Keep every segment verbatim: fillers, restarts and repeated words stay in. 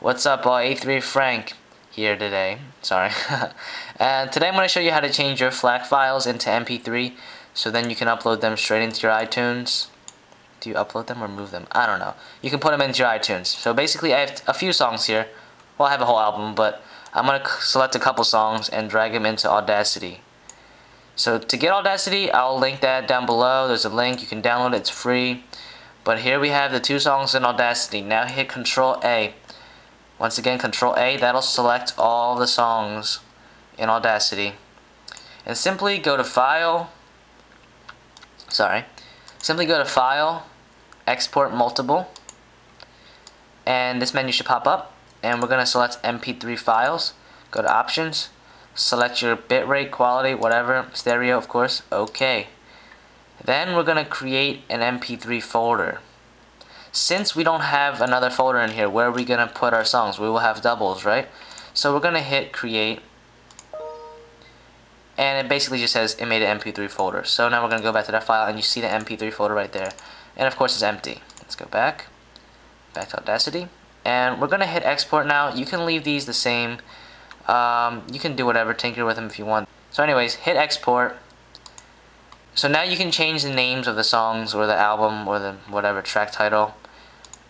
What's up, all? A three Frank here today. Sorry. And today I'm going to show you how to change your FLAC files into M P three, so then you can upload them straight into your iTunes. Do you upload them or move them? I don't know. You can put them into your iTunes. So basically, I have a few songs here. Well, I have a whole album, but I'm going to select a couple songs and drag them into Audacity. So to get Audacity, I'll link that down below. There's a link. You can download it. It's free. But here we have the two songs in Audacity. Now hit control A. Once again, control A. That'll select all the songs in Audacity. And simply go to File. Sorry. Simply go to File, Export Multiple. And this menu should pop up. And we're going to select M P three files. Go to Options. Select your bitrate, quality, whatever, stereo, of course. OK. Then we're going to create an M P three folder. Since we don't have another folder in here, where are we going to put our songs? We will have doubles, right? So we're going to hit create. And it basically just says it made an M P three folder. So now we're going to go back to that file, and you see the M P three folder right there. And of course it's empty. Let's go back. Back to Audacity. And we're going to hit export now. You can leave these the same. Um, you can do whatever, tinker with them if you want. So anyways, hit export. So now you can change the names of the songs or the album or the whatever track title.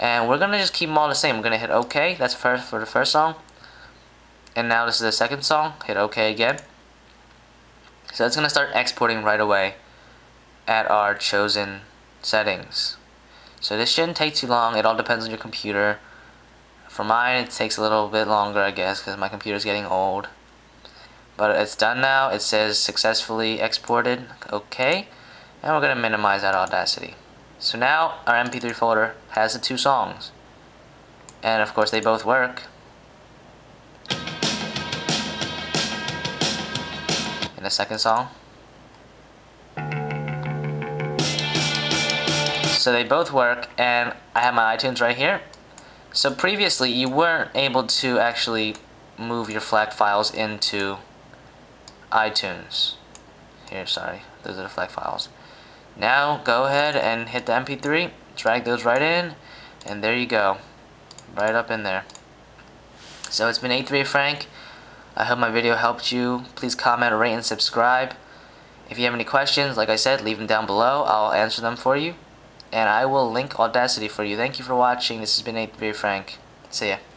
And we're going to just keep them all the same. We're going to hit OK. That's first for the first song. And now this is the second song. Hit OK again. So it's going to start exporting right away at our chosen settings. So this shouldn't take too long. It all depends on your computer. For mine, it takes a little bit longer, I guess, because my computer's getting old. But it's done now. It says successfully exported. OK. And we're going to minimize that Audacity. So now our M P three folder has the two songs. And of course, they both work. And the second song. So they both work. And I have my iTunes right here. So previously, you weren't able to actually move your FLAC files into iTunes. Here, sorry, those are the FLAC files. Now go ahead and hit the M P three, drag those right in, and there you go, right up in there. So it's been A three Frank. I hope my video helped you. Please comment, rate, and subscribe. If you have any questions, like I said, leave them down below. I'll answer them for you, and I will link Audacity for you. Thank you for watching. This has been A three Frank. See ya.